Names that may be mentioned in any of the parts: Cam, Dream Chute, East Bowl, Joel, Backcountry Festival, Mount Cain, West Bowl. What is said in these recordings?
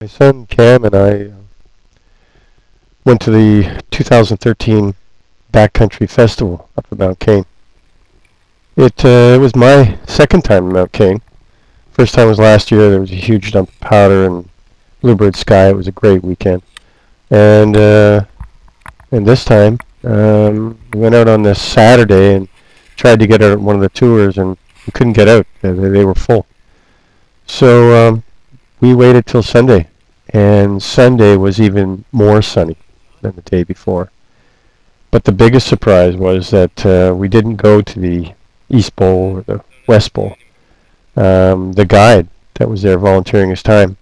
My son Cam and I went to the 2013 Backcountry Festival up at Mount Cain. It was my second time in Mount Cain. First time was last year. There was a huge dump of powder and bluebird sky. It was a great weekend. And this time we went out on this Saturday and tried to get out at one of the tours, and we couldn't get out. They were full. So we waited till Sunday, and Sunday was even more sunny than the day before. But the biggest surprise was that we didn't go to the East Bowl or the West Bowl. The guide that was there volunteering his time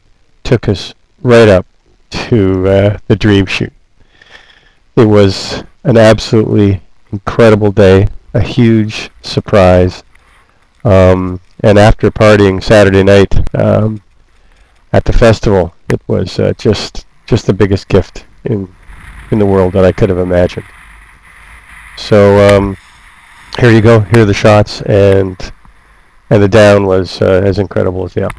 took us right up to the Dream Chute. It was an absolutely incredible day, a huge surprise. And after partying Saturday night, at the festival, it was just the biggest gift in the world that I could have imagined. So here you go. Here are the shots, and the down was as incredible as the up.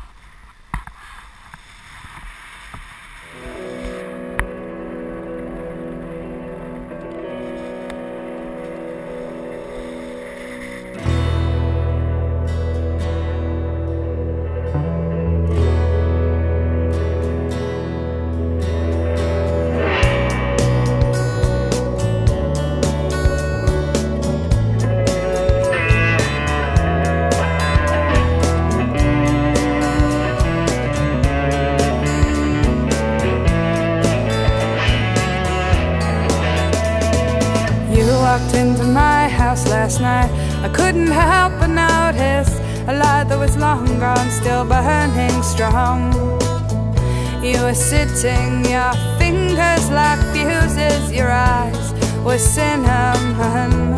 Into my house last night, I couldn't help but notice a light that was long gone, still burning strong. You were sitting, your fingers like fuses, your eyes were cinnamon.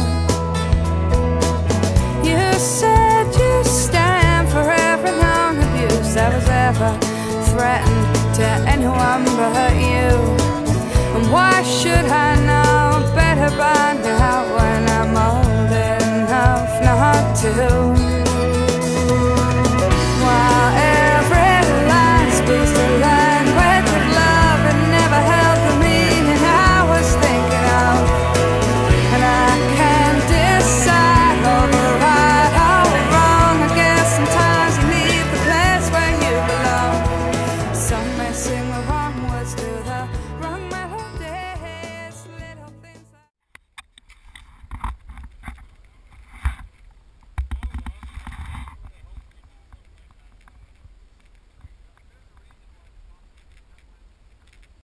You said you stand for every long abuse that was ever threatened to anyone but you. And why should I know better by now when I'm old enough not to?